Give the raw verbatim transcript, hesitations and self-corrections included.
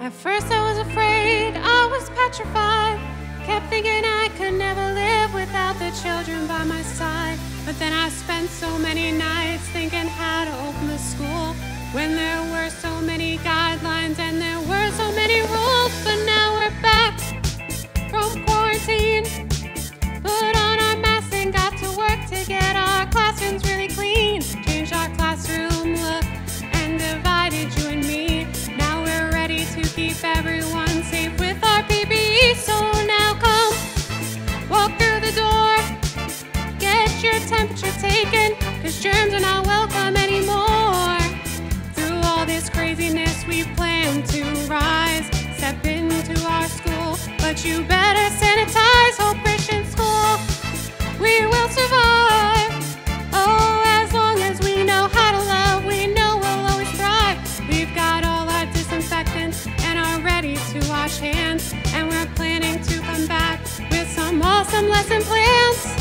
At first I was afraid, I was petrified. Kept thinking I could never live without the children by my side. But then I spent so many nights thinking how to open the school, when there were so many guidelines and there were so many rules. But now we're back from quarantine, put on our masks and got to work to get our classrooms really clean. Changed our classroom look and divided you and me. Now we're ready to keep everyone safe with our P P E. So now come, walk through the door, get your temperature taken, 'cause germs are not welcome anymore. Through all this craziness we plan to rise. Step into our school, but you better sanitize. Hope Christian School, we will survive. Oh, as long as we know how to love, we know we'll always thrive. We've got all our disinfectants and are ready to wash hands, and we're planning to come back with some awesome lesson plans.